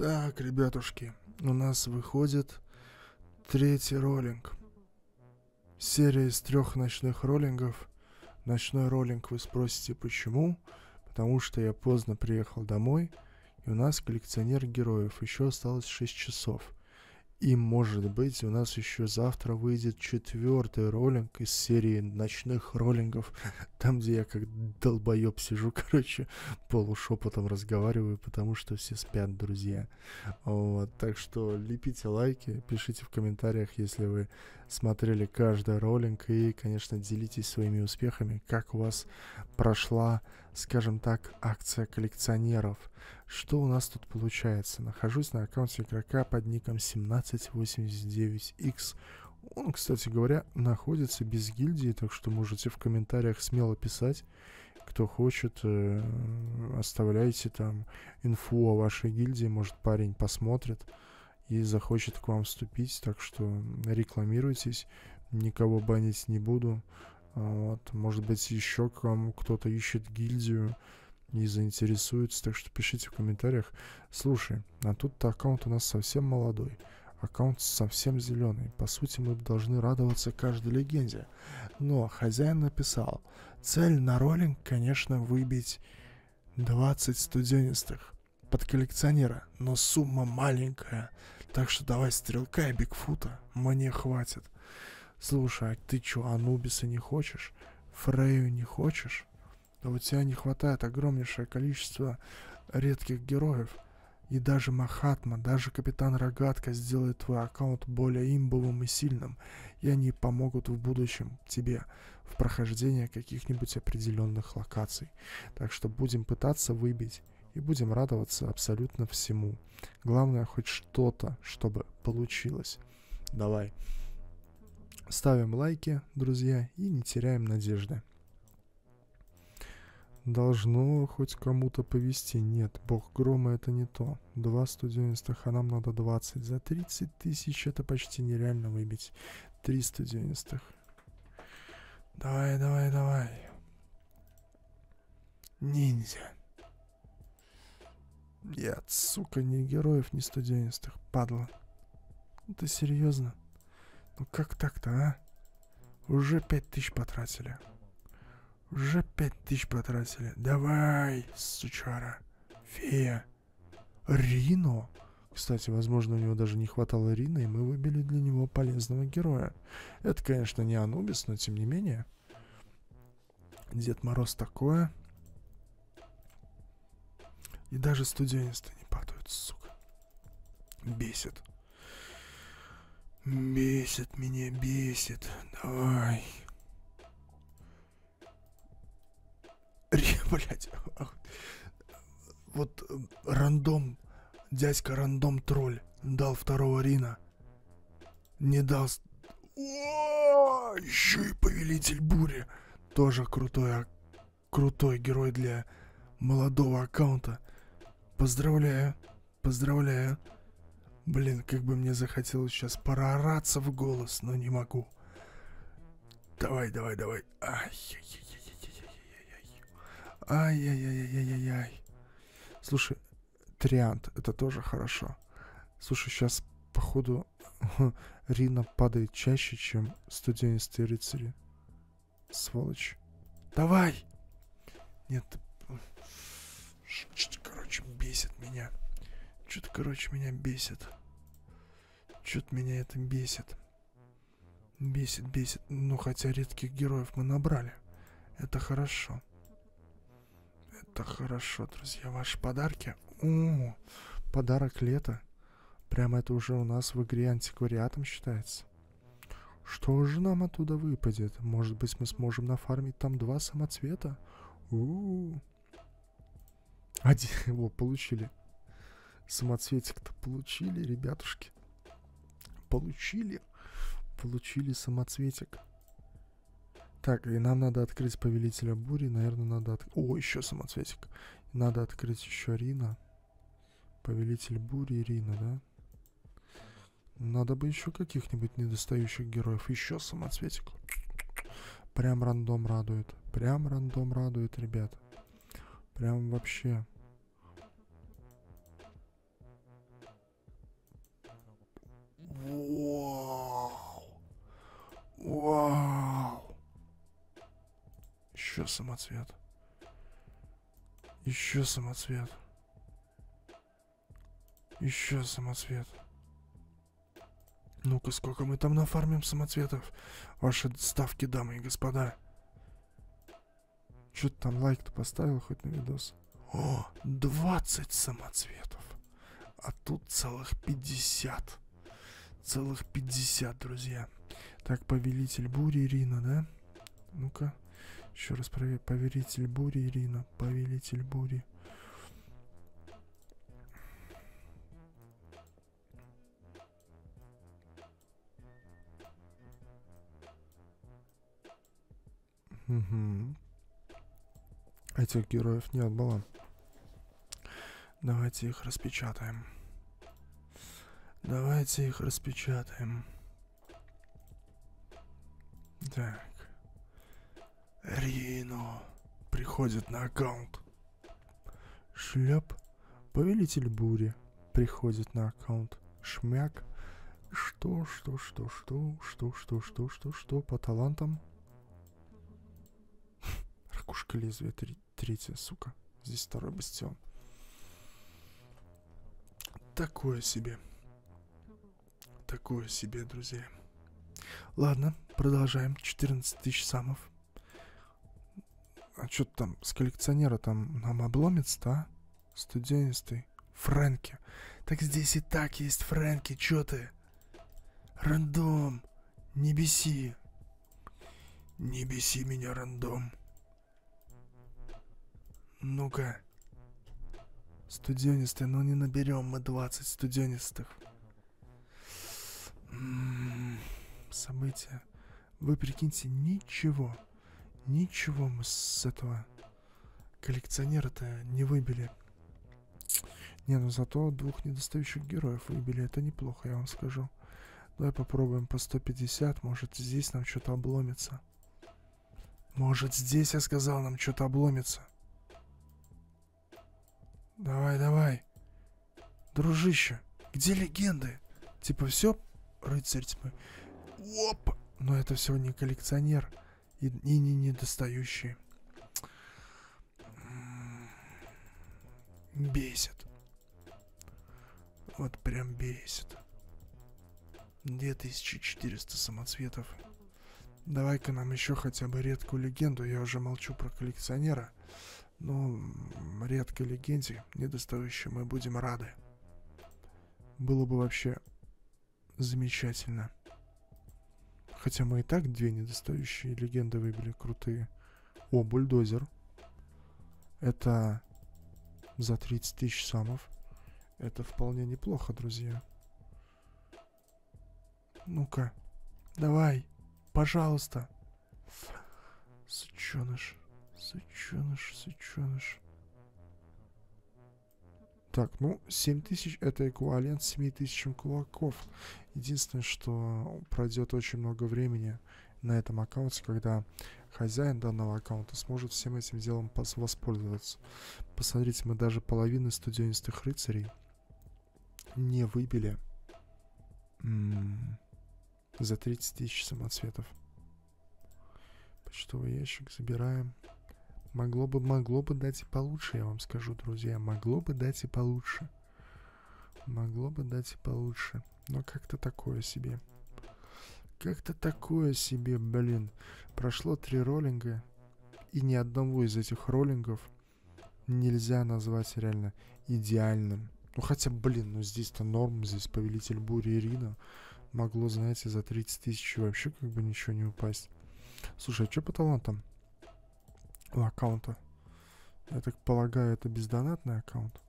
Так, ребятушки, у нас выходит третий роллинг. Серия из 3 ночных роллингов. Ночной роллинг, вы спросите, почему? Потому что я поздно приехал домой, и у нас коллекционер героев. Еще осталось 6 часов. И, может быть, у нас еще завтра выйдет 4-й роллинг из серии ночных роллингов. Там, где я как долбоеб сижу, короче, полушепотом разговариваю, потому что все спят, друзья. Вот, так что лепите лайки, пишите в комментариях, если вы смотрели каждый роллинг. И, конечно, делитесь своими успехами, как у вас прошла, скажем так, акция коллекционеров. Что у нас тут получается? Нахожусь на аккаунте игрока под ником 1789x. Он, кстати говоря, находится без гильдии, так что можете в комментариях смело писать. Кто хочет, оставляйте там инфу о вашей гильдии. Может, парень посмотрит и захочет к вам вступить. Так что рекламируйтесь, никого банить не буду. Вот. Может быть, еще кому кто-то ищет гильдию и заинтересуется, так что пишите в комментариях. Слушай, а тут аккаунт у нас совсем молодой, аккаунт совсем зеленый. По сути, мы должны радоваться каждой легенде. Но хозяин написал: цель на роллинг, конечно, выбить 20 студенистых под коллекционера, но сумма маленькая, так что давай стрелка и бигфута, мне хватит. Слушай, а ты чё, Анубиса не хочешь? Фрею не хочешь? Да у тебя не хватает огромнейшее количество редких героев. И даже Махатма, даже Капитан Рогатка сделает твой аккаунт более имбовым и сильным. И они помогут в будущем тебе в прохождении каких-нибудь определенных локаций. Так что будем пытаться выбить и будем радоваться абсолютно всему. Главное, хоть что-то, чтобы получилось. Давай. Ставим лайки, друзья, и не теряем надежды. Должно хоть кому-то повести. Нет, бог грома — это не то. 2 студенистых, а нам надо 20. За 30 тысяч это почти нереально выбить. 3 студенистых. Давай, давай, давай. Ниндзя. Нет, сука, ни героев, ни студенистых. Падла. Ну ты серьезно? Ну как так-то, а? Уже 5000 потратили. Уже 5000 потратили. Давай, сучара. Фея. Рино. Кстати, возможно, у него даже не хватало Рина, и мы выбили для него полезного героя. Это, конечно, не Анубис, но тем не менее. Дед Мороз такое. И даже студенисты не падают, сука. Бесит. Бесит меня, бесит. Давай. Блять, вот рандом, дядька рандом тролль дал 2-го Рина, не дал. О, еще и повелитель бури, тоже крутой герой для молодого аккаунта. Поздравляю, поздравляю. Блин, как бы мне захотелось сейчас проораться в голос, но не могу. Давай, давай, давай. Ай-яй-яй-яй-яй-яй. Слушай, Триант, это тоже хорошо. Слушай, сейчас, походу, Рина падает чаще, чем студенистые рыцари. Сволочь. Давай! Нет. Что-то, короче, бесит меня. Что-то, короче, меня бесит. Что-то меня это бесит. Бесит, бесит. Ну, хотя редких героев мы набрали. Это хорошо. Это хорошо, друзья, ваши подарки. О, подарок лета. Прямо это уже у нас в игре антиквариатом считается. Что же нам оттуда выпадет? Может быть, мы сможем нафармить там 2 самоцвета? Один его получили. Самоцветик-то получили, ребятушки. Получили. Получили самоцветик. Так, и нам надо открыть повелителя бури. Наверное, надо открыть... О, еще самоцветик. Надо открыть еще Рина. Повелитель бури и Рина, да? Надо бы еще каких-нибудь недостающих героев. Еще самоцветик. Прям рандом радует. Прям рандом радует, ребят. Прям вообще. Еще самоцвет. Еще самоцвет. Еще самоцвет. Ну-ка, сколько мы там нафармим самоцветов? Ваши ставки, дамы и господа. Че ты там лайк-то поставил хоть на видос? О, 20 самоцветов. А тут целых 50. Целых 50, друзья. Так, повелитель бури Ирина, да? Ну-ка, еще раз проверь. Повелитель бури Ирина. Повелитель бури. Угу. Этих героев нет было. Давайте их распечатаем. Давайте их распечатаем. Так. Рино приходит на аккаунт. Шляп. Повелитель бури приходит на аккаунт. Шмяк. Что по талантам? Ракушка лезвия, третья, сука. Здесь второй бастион. Такое себе. Такое себе, друзья. Ладно, продолжаем. 14 тысяч самов. А что там с коллекционера там нам обломится-то, а? Студенистый. Фрэнки. Так здесь и так есть Фрэнки. Чё ты? Рандом. Не беси. Не беси меня, рандом. Ну-ка. Студенистый. Ну не наберем мы 20 студенистых. События. Вы прикиньте, ничего. Ничего мы с этого коллекционера-то не выбили. Не, ну зато двух недостающих героев выбили. Это неплохо, я вам скажу. Давай попробуем по 150. Может, здесь нам что-то обломится. Может, здесь, я сказал, нам что-то обломится. Давай, давай. Дружище, где легенды? Типа все, рыцарь тьмы. Оп! Но это всего не коллекционер. И не недостающие. Бесит. Вот прям бесит. 2400 самоцветов. Давай-ка нам еще хотя бы редкую легенду. Я уже молчу про коллекционера. Но редкой легенде недостающей мы будем рады. Было бы вообще замечательно. Хотя мы и так две недостающие легенды выбили крутые. О, бульдозер. Это за 30 тысяч самов. Это вполне неплохо, друзья. Ну-ка. Давай. Пожалуйста. Сученыш. Сученыш, сученыш. Так, ну, 7000 это эквивалент 7000 кулаков. Единственное, что пройдет очень много времени на этом аккаунте, когда хозяин данного аккаунта сможет всем этим делом воспользоваться. Посмотрите, мы даже половину студенистых рыцарей не выбили за 30 тысяч самоцветов. Почтовый ящик забираем. Могло бы дать и получше, я вам скажу, друзья. Могло бы дать и получше. Могло бы дать и получше. Но как-то такое себе. Как-то такое себе, блин. Прошло 3 роллинга. И ни одного из этих роллингов нельзя назвать реально идеальным. Ну хотя, блин, ну здесь-то норм. Здесь повелитель бури Ирина. Могло, знаете, за 30 тысяч вообще как бы ничего не упасть. Слушай, а что по талантам? Аккаунта. Я так полагаю, это бездонатный аккаунт.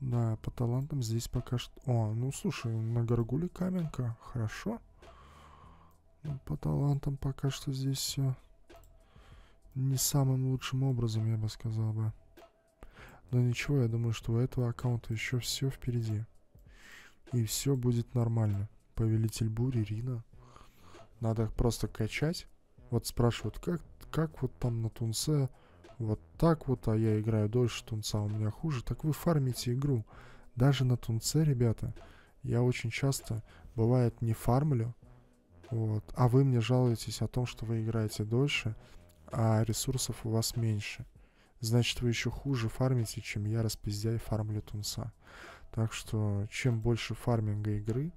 Да, по талантам здесь пока что... О, ну слушай, на горгуле каменка. Хорошо. Но по талантам пока что здесь все не самым лучшим образом, я бы сказал бы. Но ничего, я думаю, что у этого аккаунта еще все впереди. И все будет нормально. Повелитель бури, Рина. Надо их просто качать. Вот спрашивают, как вот там на тунце, вот так вот, а я играю дольше тунца, у меня хуже. Так вы фармите игру. Даже на тунце, ребята, я очень часто, бывает, не фармлю, вот, а вы мне жалуетесь о том, что вы играете дольше, а ресурсов у вас меньше. Значит, вы еще хуже фармите, чем я, распиздяй, фармлю тунца. Так что, чем больше фарминга игры,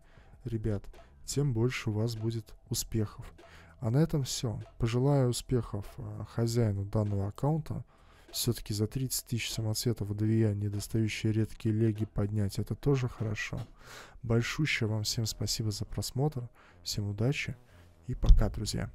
ребят, тем больше у вас будет успехов. А на этом все. Пожелаю успехов хозяину данного аккаунта. Все-таки за 30 тысяч самоцветов две недостающие редкие леги поднять. Это тоже хорошо. Большущее вам всем спасибо за просмотр. Всем удачи и пока, друзья.